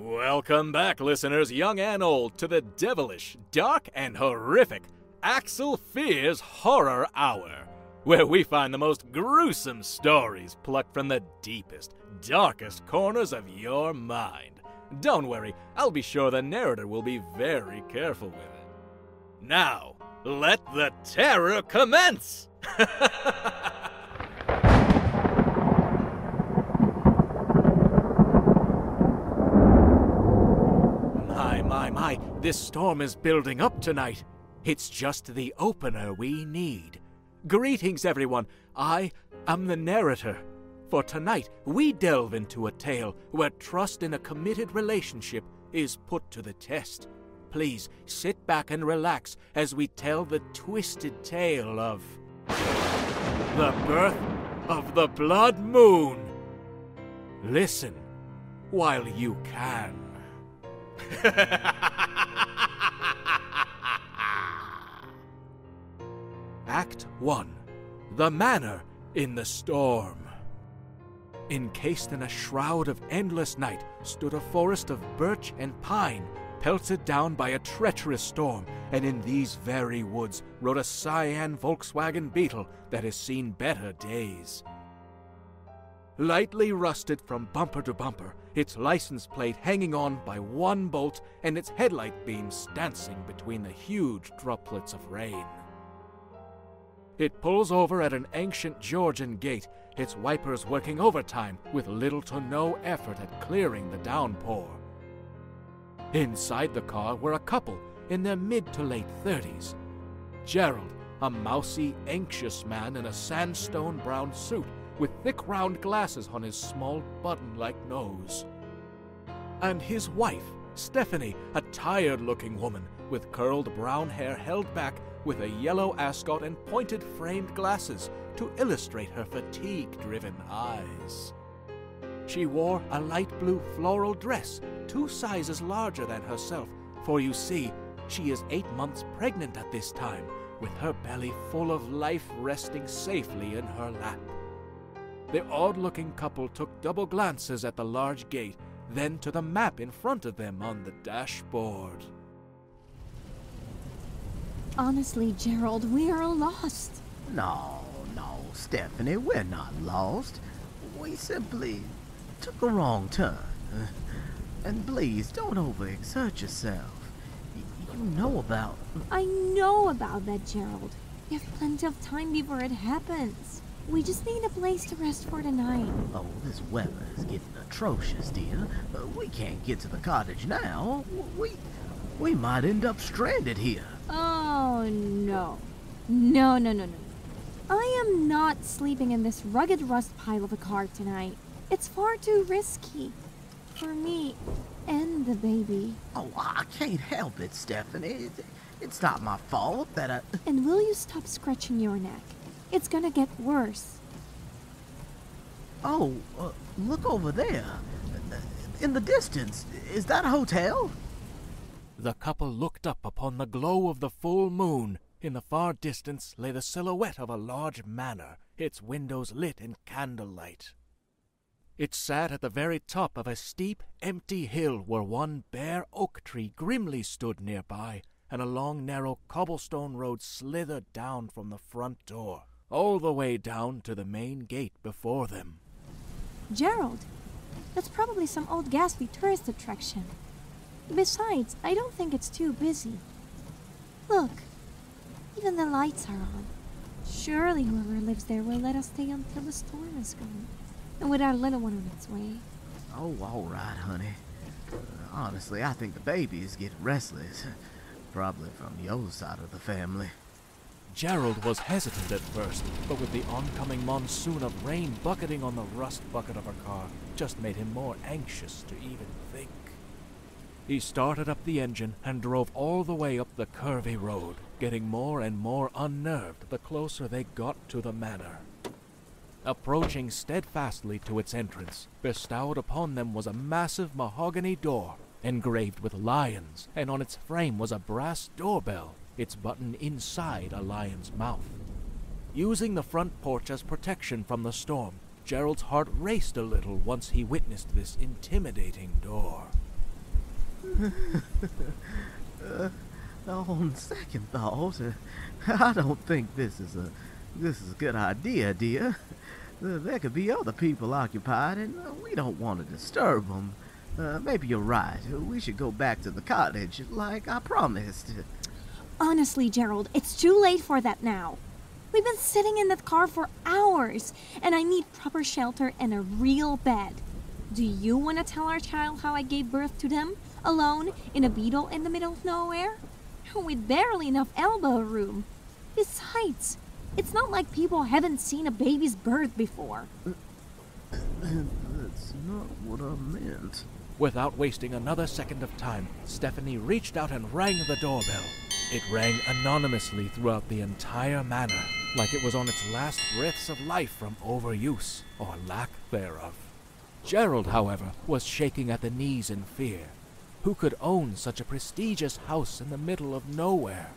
Welcome back, listeners, young and old, to the devilish, dark, and horrific Axel Fear's Horror Hour, where we find the most gruesome stories plucked from the deepest, darkest corners of your mind. Don't worry, I'll be sure the narrator will be very careful with it. Now, let the terror commence! My, this storm is building up tonight. It's just the opener we need. Greetings, everyone. I am the narrator. For tonight, we delve into a tale where trust in a committed relationship is put to the test. Please sit back and relax as we tell the twisted tale of the birth of the Blood Moon. Listen while you can. Act 1. The Manor in the Storm. Encased in a shroud of endless night stood a forest of birch and pine, pelted down by a treacherous storm, and in these very woods rode a cyan Volkswagen Beetle that has seen better days. Lightly rusted from bumper to bumper, its license plate hanging on by one bolt and its headlight beams dancing between the huge droplets of rain. It pulls over at an ancient Georgian gate, its wipers working overtime with little to no effort at clearing the downpour. Inside the car were a couple in their mid to late 30s. Gerald, a mousy, anxious man in a sandstone brown suit, with thick round glasses on his small button-like nose. And his wife, Stephanie, a tired-looking woman with curled brown hair held back with a yellow ascot and pointed framed glasses to illustrate her fatigue-driven eyes. She wore a light blue floral dress, 2 sizes larger than herself, for you see, she is 8 months pregnant at this time, with her belly full of life resting safely in her lap. The odd-looking couple took double glances at the large gate, then to the map in front of them on the dashboard. Honestly, Gerald, we are lost. No, Stephanie, we're not lost. We simply took a wrong turn. And please, don't overexert yourself. You know about... I know about that, Gerald. You have plenty of time before it happens. We just need a place to rest for tonight. Oh, this weather is getting atrocious, dear. We can't get to the cottage now. We might end up stranded here. Oh, no. No. I am not sleeping in this rugged rust pile of a car tonight. It's far too risky. For me and the baby. Oh, I can't help it, Stephanie. It's not my fault that I... And will you stop scratching your neck? It's gonna get worse. Oh, look over there. In the distance, is that a hotel? The couple looked up upon the glow of the full moon. In the far distance lay the silhouette of a large manor, its windows lit in candlelight. It sat at the very top of a steep, empty hill where one bare oak tree grimly stood nearby, and a long, narrow cobblestone road slithered down from the front door, all the way down to the main gate before them. Gerald, that's probably some old ghastly tourist attraction. Besides, I don't think it's too busy. Look, even the lights are on. Surely whoever lives there will let us stay until the storm is gone, and with our little one on its way. Oh, all right, honey. Honestly, I think the baby is getting restless. Probably from your side of the family. Gerald was hesitant at first, but with the oncoming monsoon of rain bucketing on the rust bucket of her car, just made him more anxious to even think. He started up the engine and drove all the way up the curvy road, getting more and more unnerved the closer they got to the manor. Approaching steadfastly to its entrance, bestowed upon them was a massive mahogany door, engraved with lions, and on its frame was a brass doorbell, its button inside a lion's mouth. Using the front porch as protection from the storm, Gerald's heart raced a little once he witnessed this intimidating door. On second thought, I don't think this is a good idea, dear. There could be other people occupied, and we don't want to disturb them. Maybe you're right. We should go back to the cottage, like I promised. Honestly, Gerald, it's too late for that now. We've been sitting in that car for hours, and I need proper shelter and a real bed. Do you want to tell our child how I gave birth to them, alone, in a beetle in the middle of nowhere? With barely enough elbow room. Besides, it's not like people haven't seen a baby's birth before. That's not what I meant. Without wasting another second of time, Stephanie reached out and rang the doorbell. It rang anonymously throughout the entire manor, like it was on its last breaths of life from overuse, or lack thereof. Gerald, however, was shaking at the knees in fear. Who could own such a prestigious house in the middle of nowhere?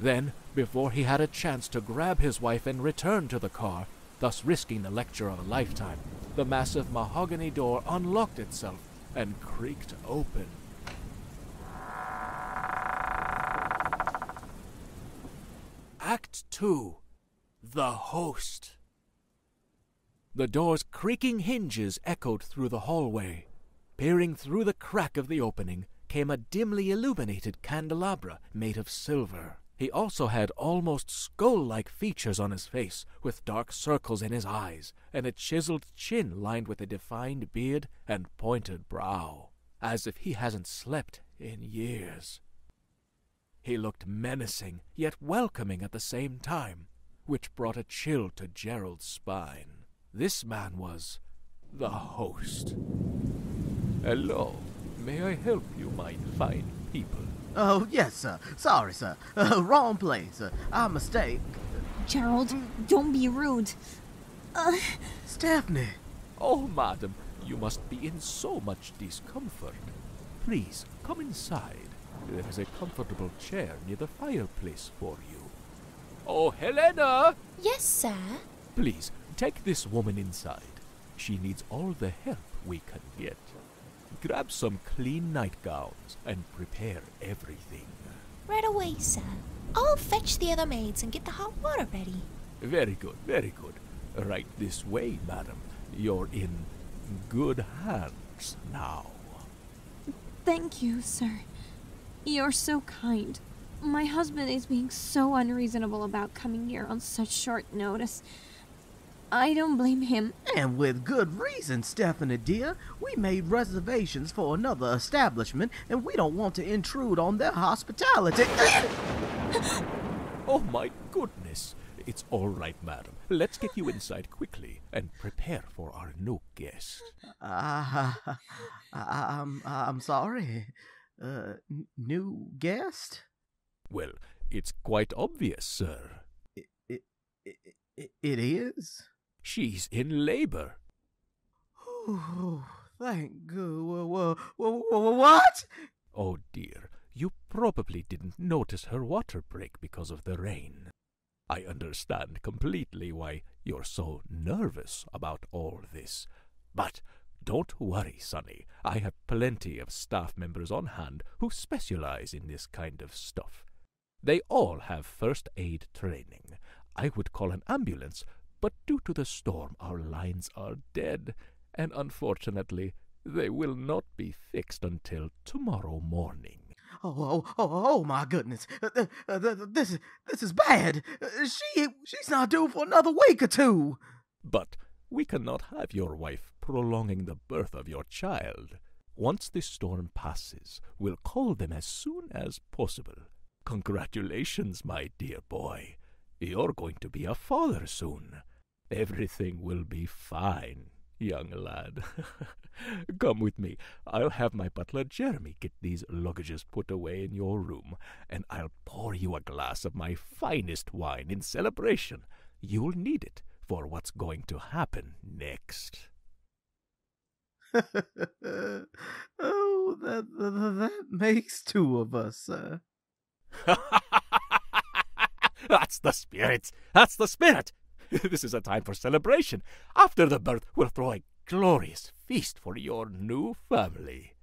Then, before he had a chance to grab his wife and return to the car, thus risking the lecture of a lifetime, the massive mahogany door unlocked itself and creaked open. Act 2. The Host. The door's creaking hinges echoed through the hallway. Peering through the crack of the opening came a dimly illuminated candelabra made of silver. He also had almost skull-like features on his face, with dark circles in his eyes, and a chiseled chin lined with a defined beard and pointed brow, as if he hasn't slept in years. He looked menacing, yet welcoming at the same time, which brought a chill to Gerald's spine. This man was the host. Hello. May I help you, my fine people? Oh, yes, sir. Sorry, sir. Wrong place. Our mistake. Gerald, don't be rude. Stephanie. Oh, madam, you must be in so much discomfort. Please, come inside. There is a comfortable chair near the fireplace for you. Oh, Helena! Yes, sir? Please, take this woman inside. She needs all the help we can get. Grab some clean nightgowns and prepare everything. Right away, sir. I'll fetch the other maids and get the hot water ready. Very good, very good. Right this way, madam. You're in good hands now. Thank you, sir. You're so kind. My husband is being so unreasonable about coming here on such short notice. I don't blame him. And with good reason, Stephanie dear. We made reservations for another establishment, and we don't want to intrude on their hospitality. Oh my goodness. It's all right, madam. Let's get you inside quickly and prepare for our new guest. I'm sorry. New guest? Well, it's quite obvious, sir. It is? She's in labor. Oh, thank God. What? Oh, dear. You probably didn't notice her water break because of the rain. I understand completely why you're so nervous about all this. But don't worry, Sonny. I have plenty of staff members on hand who specialize in this kind of stuff. They all have first aid training. I would call an ambulance, but due to the storm, our lines are dead, and unfortunately, they will not be fixed until tomorrow morning. Oh my goodness! This is bad. She's not due for another week or two. But we cannot have your wife prolonging the birth of your child. Once this storm passes, we'll call them as soon as possible. Congratulations, my dear boy. You're going to be a father soon. Everything will be fine, young lad. Come with me. I'll have my butler Jeremy get these luggages put away in your room, and I'll pour you a glass of my finest wine in celebration. You'll need it for what's going to happen next. Oh, that makes two of us, sir. That's the spirit! That's the spirit! This is a time for celebration. After the birth, we'll throw a glorious feast for your new family.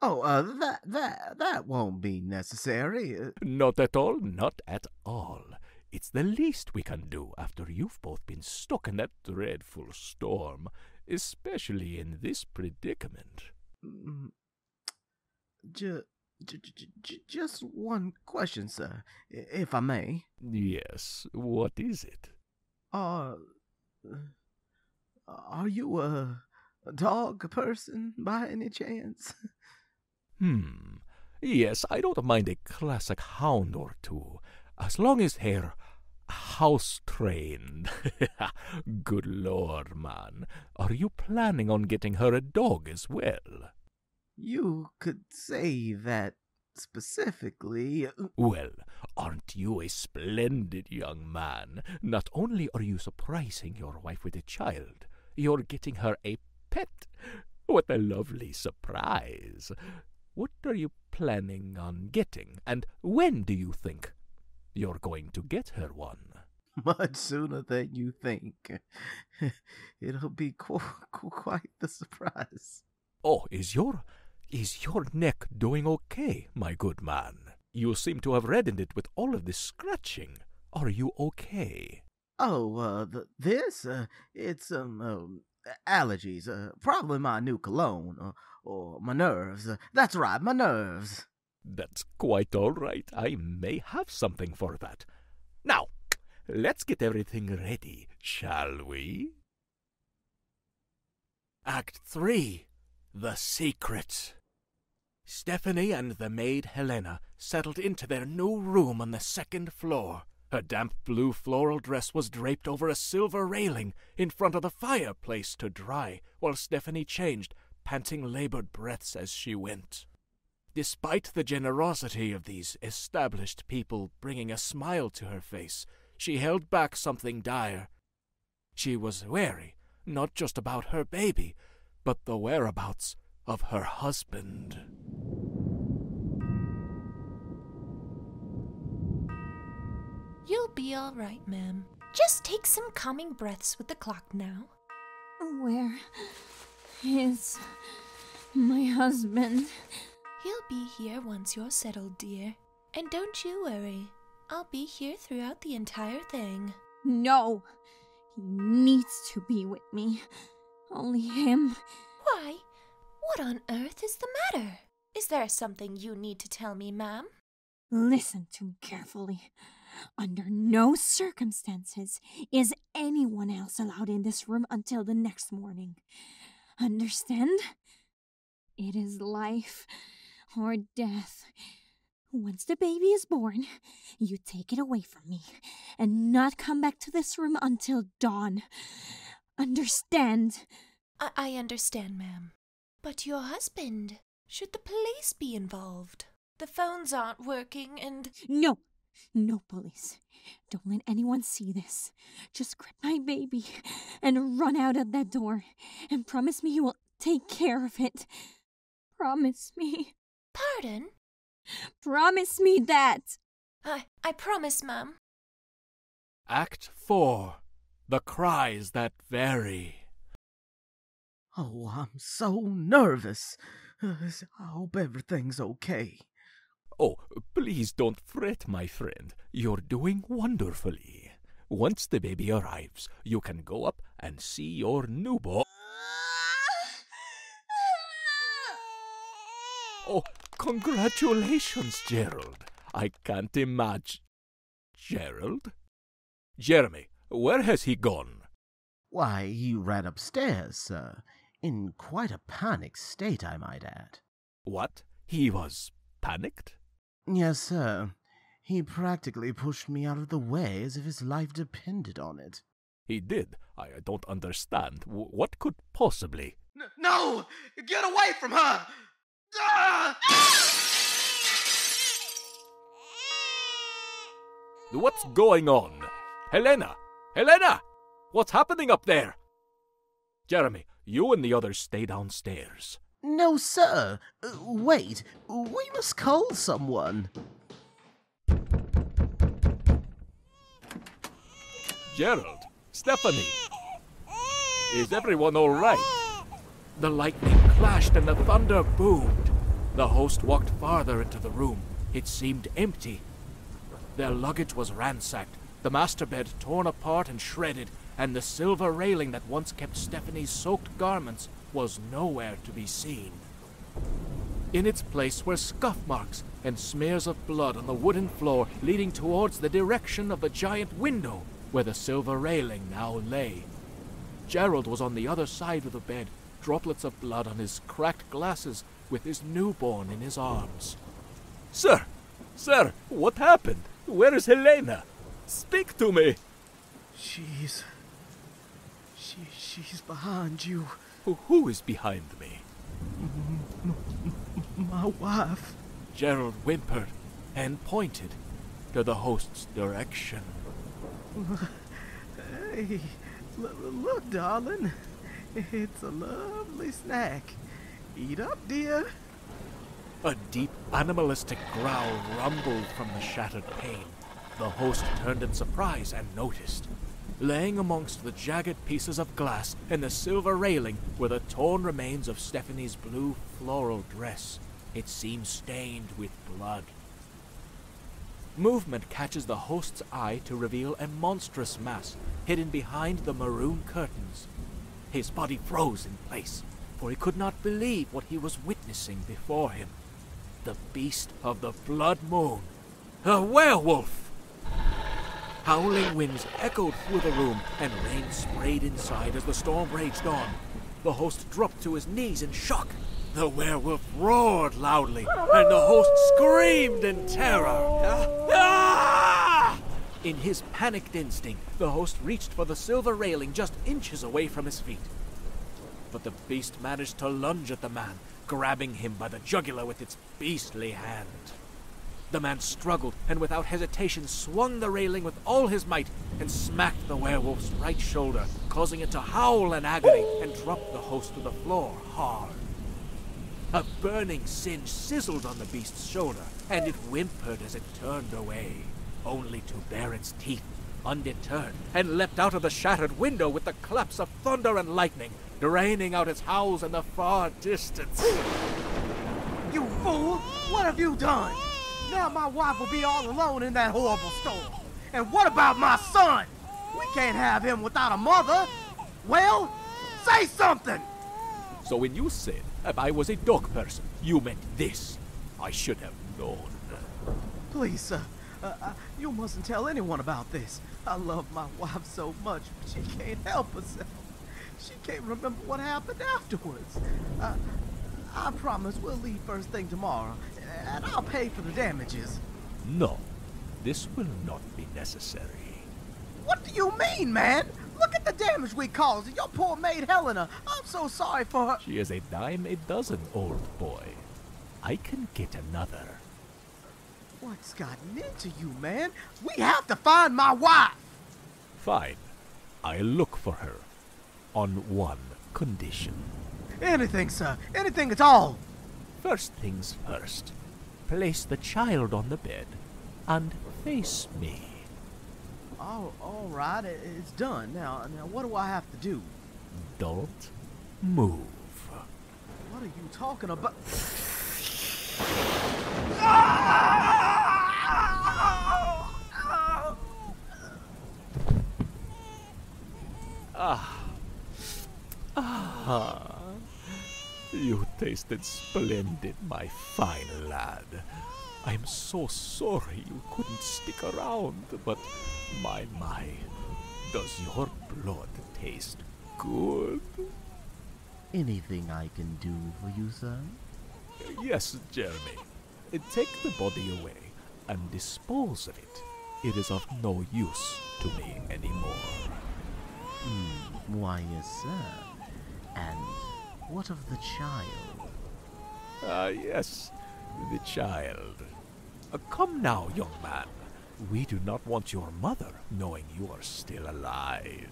Oh, that won't be necessary. Not at all, not at all. It's the least we can do after you've both been stuck in that dreadful storm, especially in this predicament. Just one question, sir, if I may. Yes, what is it? Are you a dog person by any chance? Yes, I don't mind a classic hound or two, as long as they're house-trained. Good lord, man, are you planning on getting her a dog as well? You could say that specifically. Well, aren't you a splendid young man? Not only are you surprising your wife with a child, you're getting her a pet. What a lovely surprise. What are you planning on getting, and when do you think you're going to get her one? Much sooner than you think. It'll be quite the surprise. Oh, is your neck doing okay, my good man? You seem to have reddened it with all of this scratching. Are you okay? Oh, it's allergies. Probably my new cologne, or my nerves. That's right, my nerves. That's quite all right. I may have something for that. Now, let's get everything ready, shall we? Act 3. The Secret. Stephanie and the maid Helena settled into their new room on the second floor. Her damp blue floral dress was draped over a silver railing in front of the fireplace to dry, while Stephanie changed, panting labored breaths as she went. Despite the generosity of these established people bringing a smile to her face, she held back something dire. She was wary, not just about her baby, but the whereabouts of her husband. You'll be all right, ma'am. Just take some calming breaths with the clock now. Where is my husband? He'll be here once you're settled, dear. And don't you worry, I'll be here throughout the entire thing. No, he needs to be with me. Only him. Why? What on earth is the matter? Is there something you need to tell me, ma'am? Listen to me carefully. Under no circumstances is anyone else allowed in this room until the next morning. Understand? It is life or death. Once the baby is born, you take it away from me and not come back to this room until dawn. Understand? I understand, ma'am. But your husband? Should the police be involved? The phones aren't working and... No! No police. Don't let anyone see this. Just grab my baby and run out of that door. And promise me you will take care of it. Promise me. Pardon? Promise me that! I promise, ma'am. Act 4. The Cries That Vary. Oh, I'm so nervous. I hope everything's okay. Oh, please don't fret, my friend. You're doing wonderfully. Once the baby arrives, you can go up and see your newborn. Oh, congratulations, Gerald. I can't imagine. Gerald? Jeremy. Where has he gone? Why, he ran upstairs, sir. In quite a panic state, I might add. What? He was panicked? Yes, sir. He practically pushed me out of the way as if his life depended on it. He did? I don't understand. What could possibly... No! Get away from her! Ah! What's going on? Helena! Helena! What's happening up there? Jeremy, you and the others stay downstairs. No, sir. Wait, we must call someone. Gerald, Stephanie, is everyone all right? The lightning clashed and the thunder boomed. The host walked farther into the room. It seemed empty. Their luggage was ransacked, the master bed torn apart and shredded, and the silver railing that once kept Stephanie's soaked garments was nowhere to be seen. In its place were scuff marks and smears of blood on the wooden floor leading towards the direction of the giant window where the silver railing now lay. Gerald was on the other side of the bed, droplets of blood on his cracked glasses with his newborn in his arms. "Sir! Sir! What happened? Where is Helena? Speak to me!" She's behind you." Who is behind me?" My wife." Gerald whimpered and pointed to the host's direction. "Hey, look, darling. It's a lovely snack. Eat up, dear." A deep, animalistic growl rumbled from the shattered pane. The host turned in surprise and noticed. Laying amongst the jagged pieces of glass and the silver railing were the torn remains of Stephanie's blue floral dress. It seemed stained with blood. Movement catches the host's eye to reveal a monstrous mass hidden behind the maroon curtains. His body froze in place, for he could not believe what he was witnessing before him. The beast of the blood moon. A werewolf! Howling winds echoed through the room, and rain sprayed inside as the storm raged on. The host dropped to his knees in shock. The werewolf roared loudly, and the host screamed in terror. In his panicked instinct, the host reached for the silver railing just inches away from his feet. But the beast managed to lunge at the man, grabbing him by the jugular with its beastly hand. The man struggled and without hesitation swung the railing with all his might and smacked the werewolf's right shoulder, causing it to howl in agony and dropped the host to the floor hard. A burning singe sizzled on the beast's shoulder, and it whimpered as it turned away, only to bare its teeth, undeterred, and leapt out of the shattered window with the claps of thunder and lightning, draining out its howls in the far distance. "You fool! What have you done? Now my wife will be all alone in that horrible storm. And what about my son? We can't have him without a mother. Well, say something!" "So when you said if I was a dog person, you meant this. I should have known." "Please, sir, you mustn't tell anyone about this. I love my wife so much, but she can't help herself. She can't remember what happened afterwards. I promise we'll leave first thing tomorrow, and I'll pay for the damages." "No, this will not be necessary." "What do you mean, man? Look at the damage we caused, and your poor maid Helena. I'm so sorry for her." "She is a dime a dozen, old boy. I can get another." "What's gotten into you, man? We have to find my wife." "Fine. I'll look for her. On one condition." "Anything, sir. Anything at all." "First things first. Place the child on the bed and face me." All right, it's done. Now, what do I have to do?" "Don't move." "What are you talking about?" You tasted splendid, my fine lad. I'm so sorry you couldn't stick around, but my, does your blood taste good?" "Anything I can do for you, sir?" "Yes, Jeremy. Take the body away and dispose of it. It is of no use to me anymore." "Why, yes, sir. And what of the child?" Yes, the child. Come now, young man. We do not want your mother knowing you are still alive."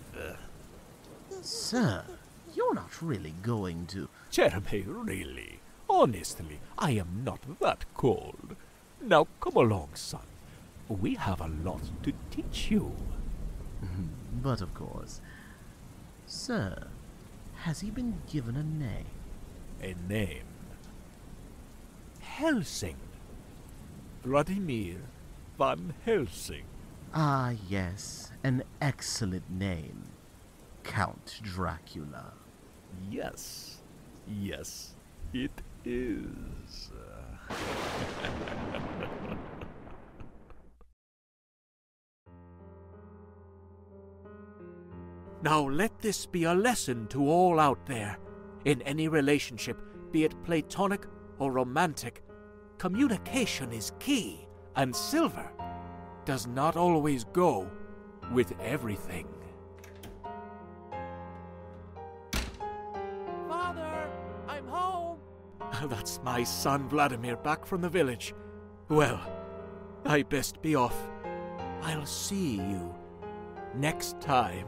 "Sir, you're not really going to—" "Jeremy, really. Honestly, I am not that cold. Now come along, son. We have a lot to teach you." "But of course. Sir, has he been given a name?" "A name? Helsing. Vladimir van Helsing. Ah, yes, an excellent name. Count Dracula. Yes, yes, it is. Now let this be a lesson to all out there. In any relationship, be it platonic or romantic, communication is key, and silver does not always go with everything. Father, I'm home! That's my son Vladimir back from the village. Well, I best be off. I'll see you next time.